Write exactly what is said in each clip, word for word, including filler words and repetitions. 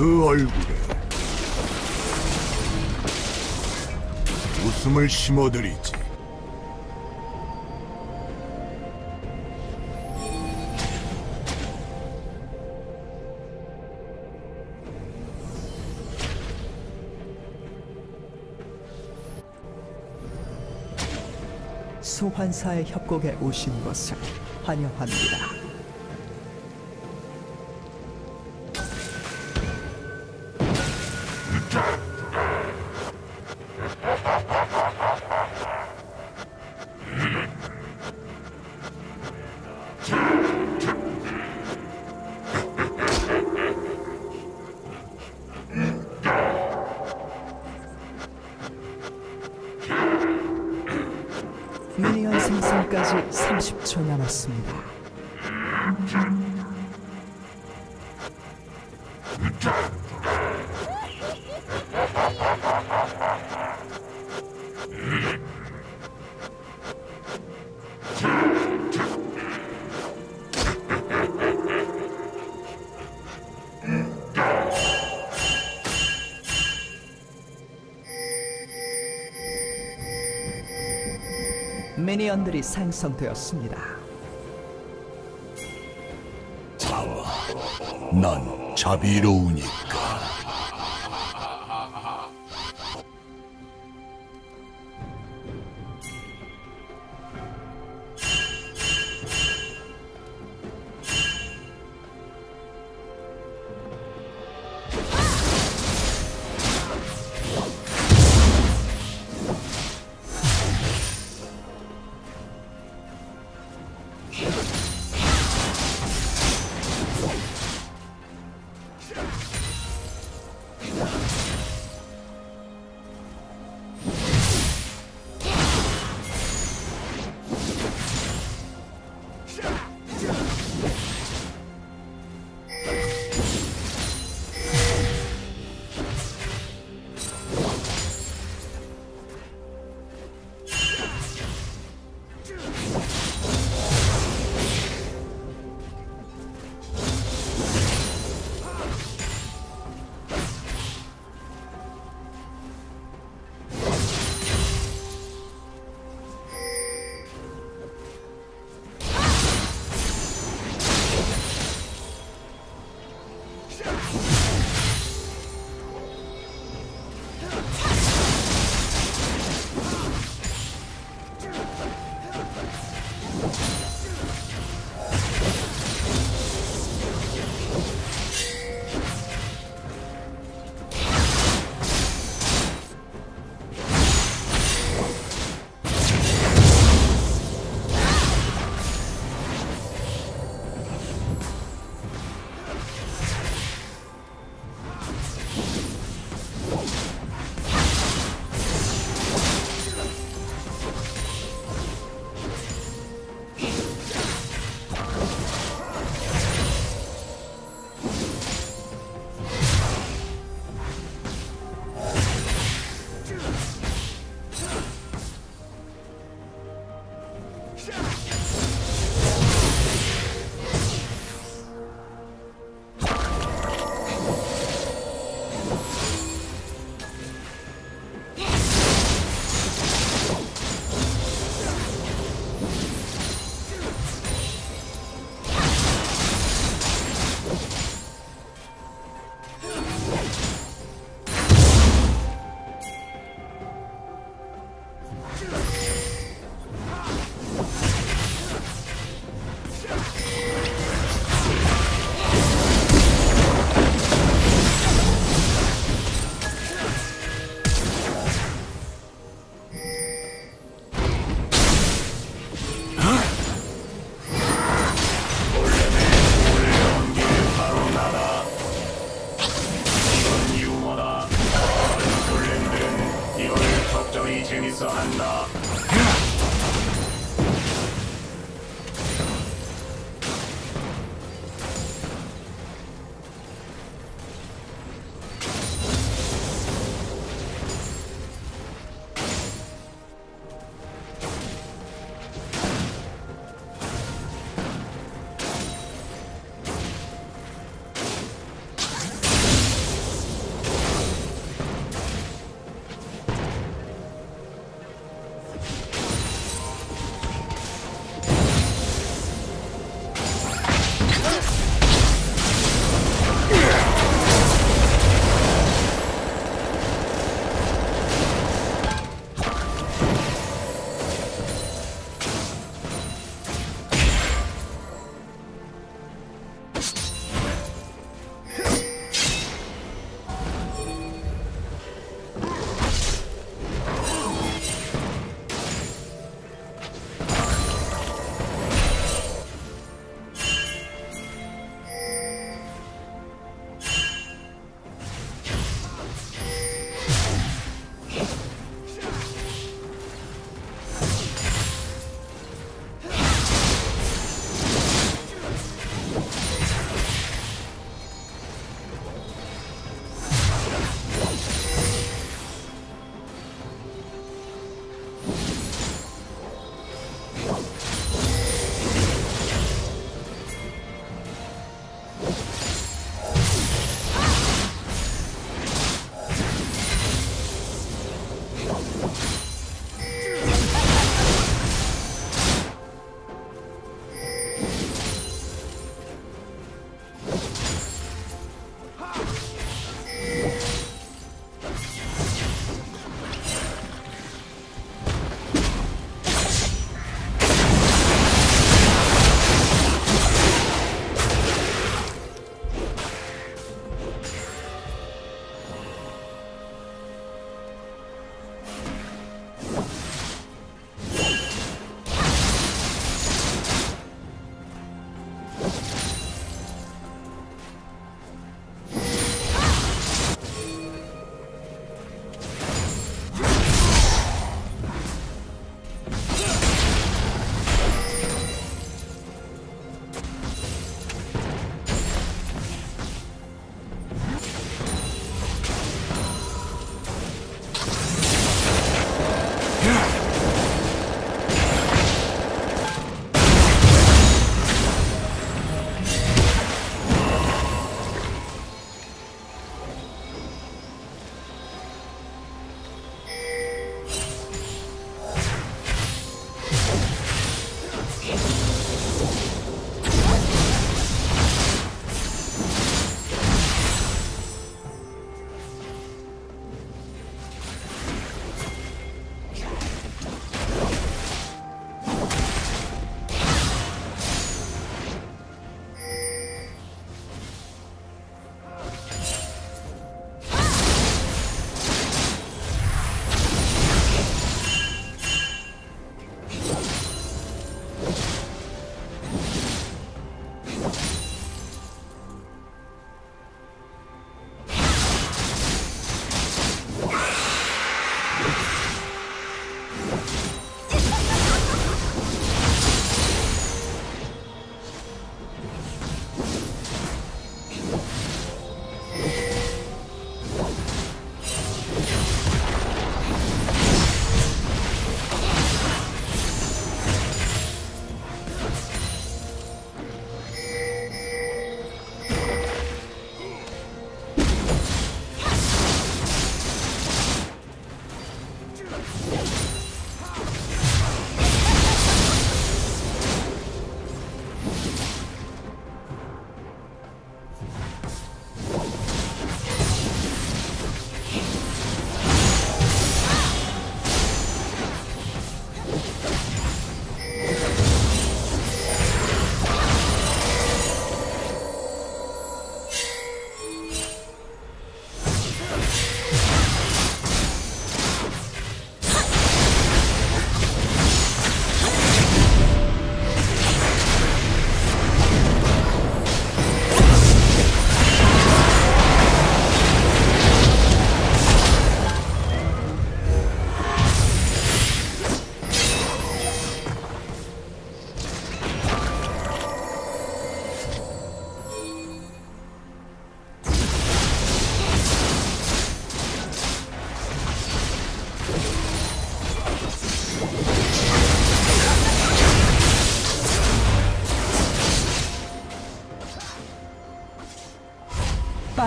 그 얼굴에 웃음을 심어드리지. 소환사의 협곡에 오신 것을 환영합니다. 미니언 생성까지 삼십 초 남았습니다. 미니언들이 생성되었습니다. 자와, 난 자비로우니까.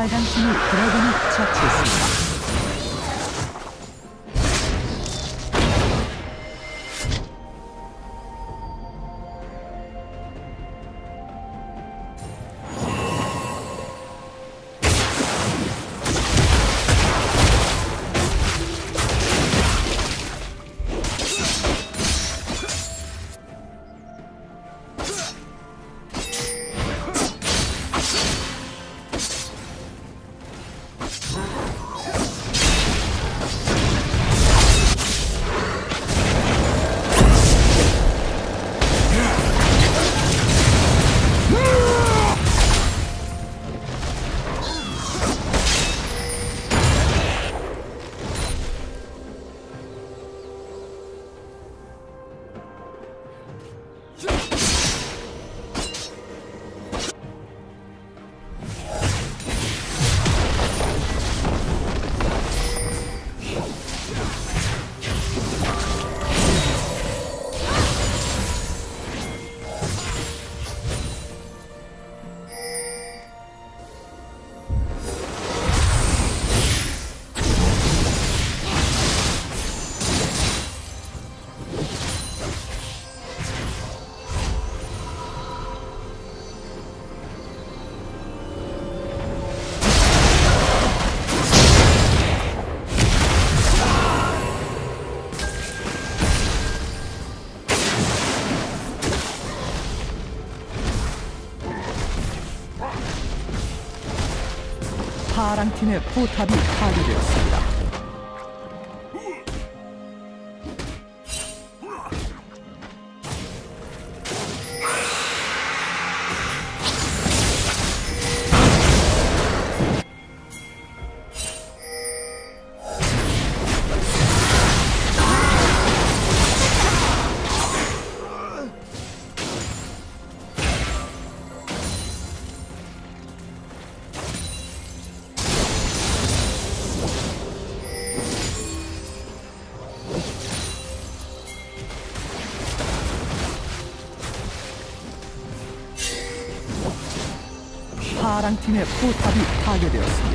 빨간 팀이 드래곤을 처치했습니다. 파랑팀의 포탑이 파괴되었습니다. 파랑팀의 포탑이 파괴되었습니다.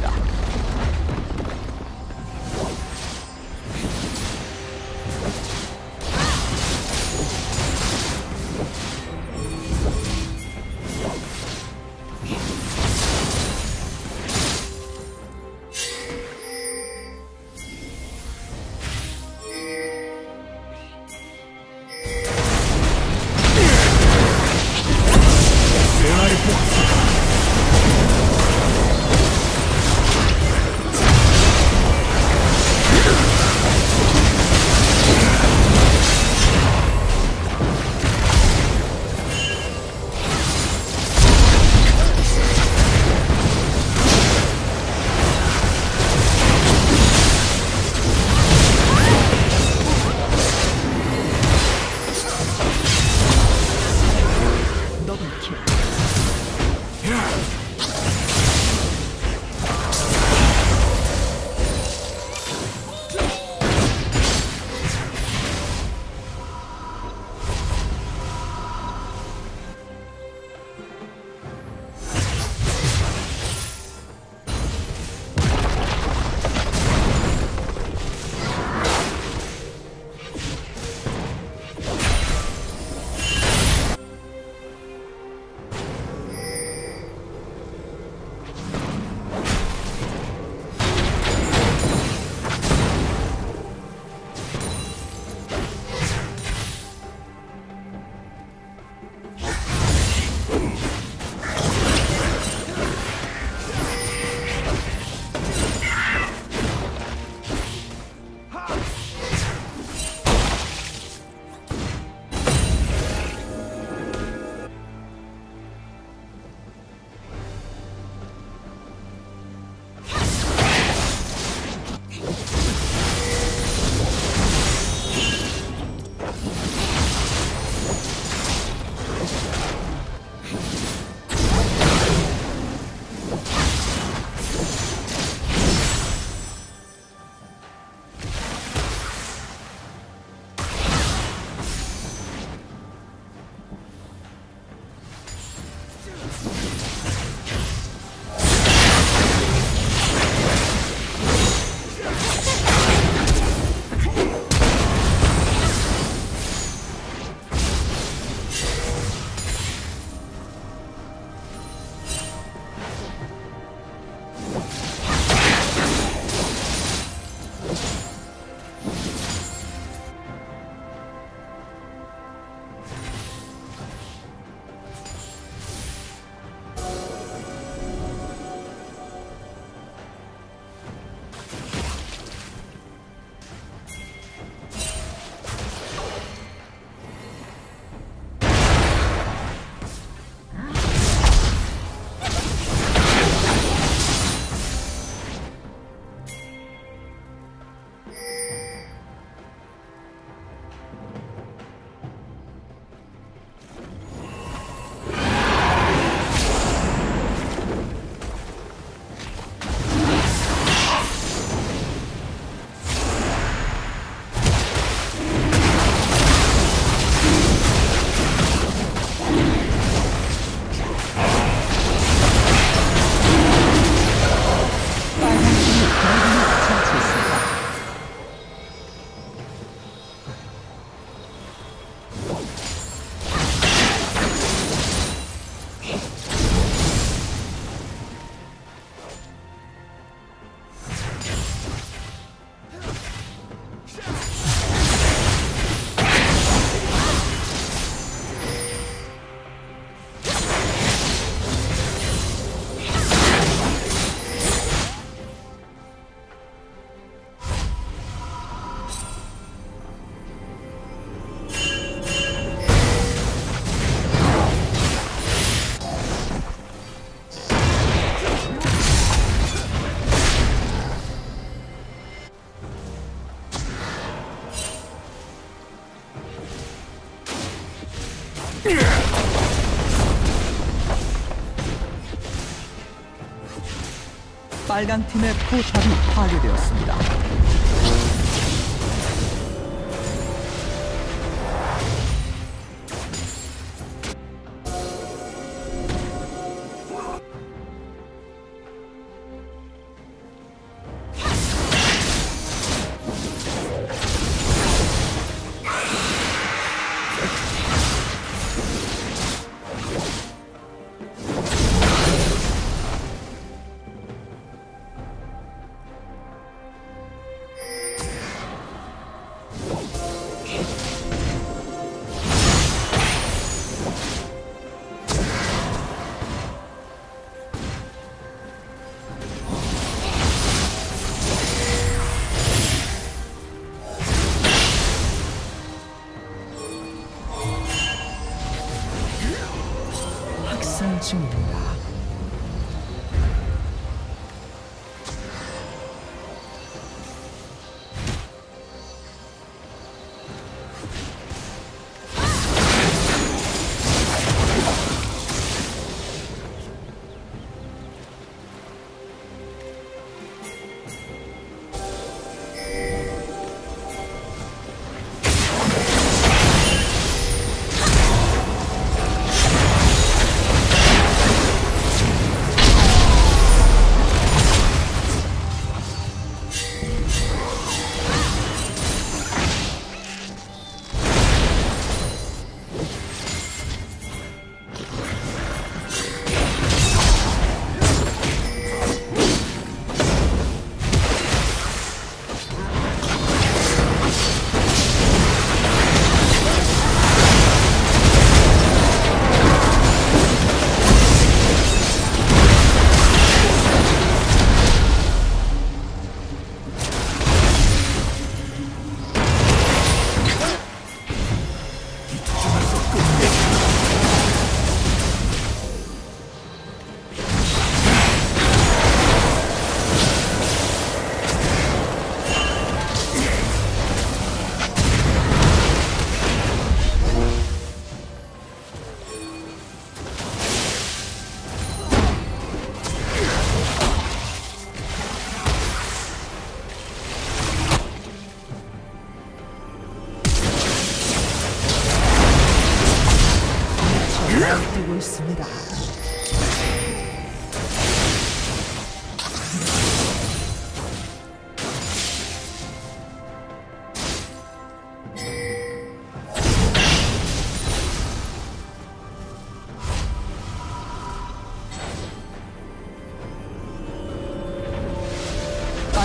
빨간 팀의 포탑이 파괴되었습니다.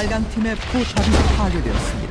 빨간 팀의 포탑이 파괴되었습니다.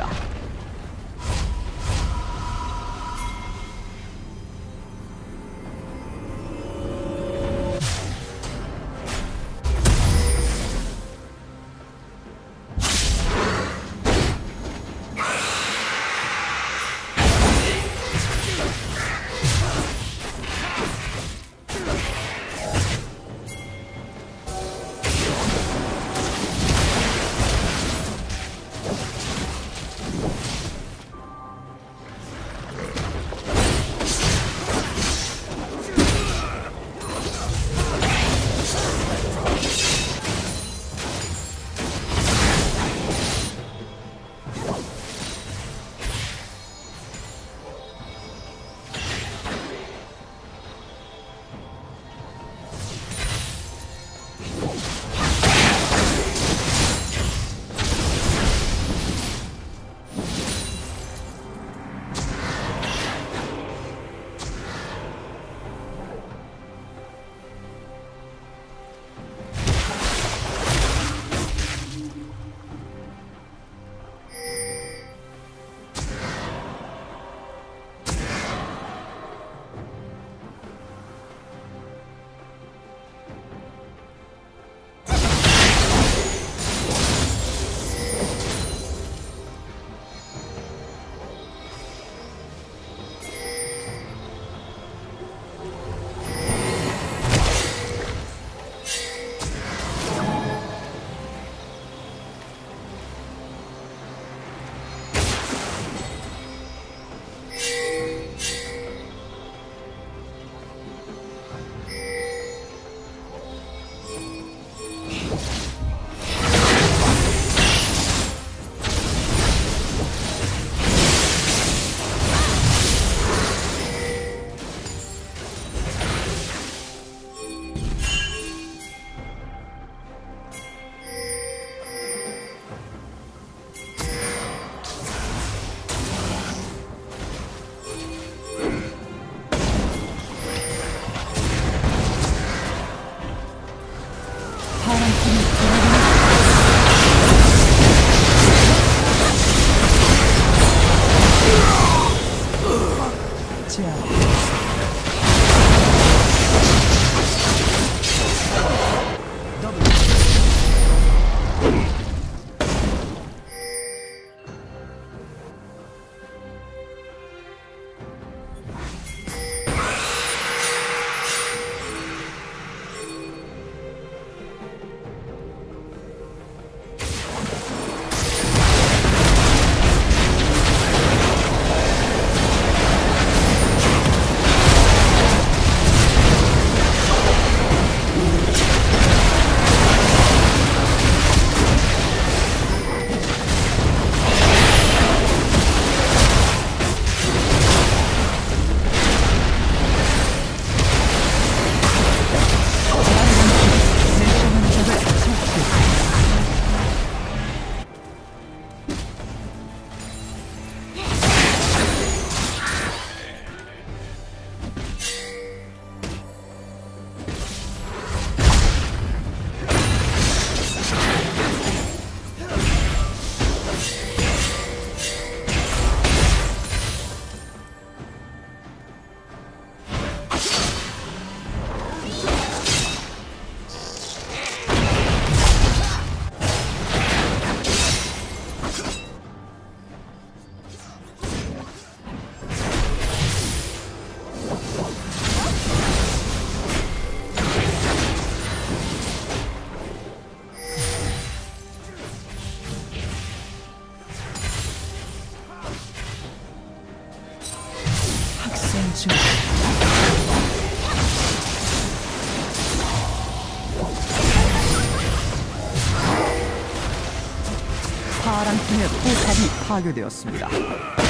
파랑 팀의 포탑이 파괴되었습니다.